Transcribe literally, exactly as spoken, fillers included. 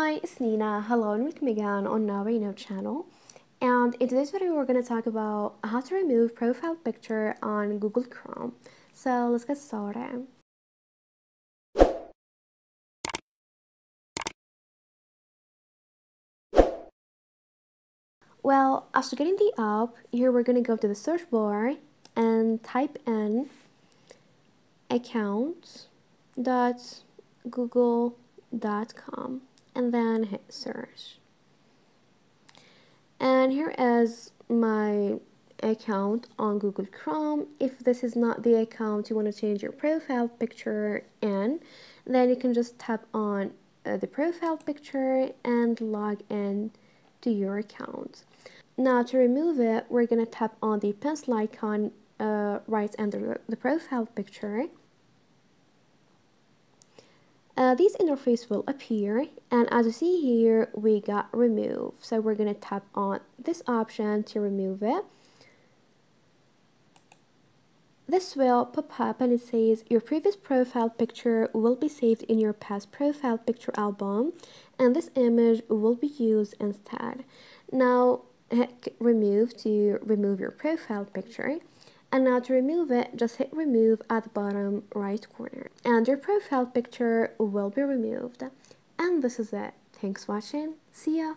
Hi, it's Nina. Hello and welcome again on our Reno channel. And in today's video, we're going to talk about how to remove profile picture on Google Chrome. So let's get started. Well, after getting the app, here we're going to go to the search bar and type in account dot google dot com. And then hit search. And here is my account on Google Chrome. If this is not the account you want to change your profile picture in, then you can just tap on uh, the profile picture and log in to your account. Now to remove it, we're going to tap on the pencil icon uh, right under the profile picture. Uh, this interface will appear, and as you see here, we got remove. So we're going to tap on this option to remove it. This will pop up and it says your previous profile picture will be saved in your past profile picture album, and this image will be used instead. Now hit remove to remove your profile picture. And now to remove it, just hit remove at the bottom right corner. And your profile picture will be removed. And this is it. Thanks for watching. See ya!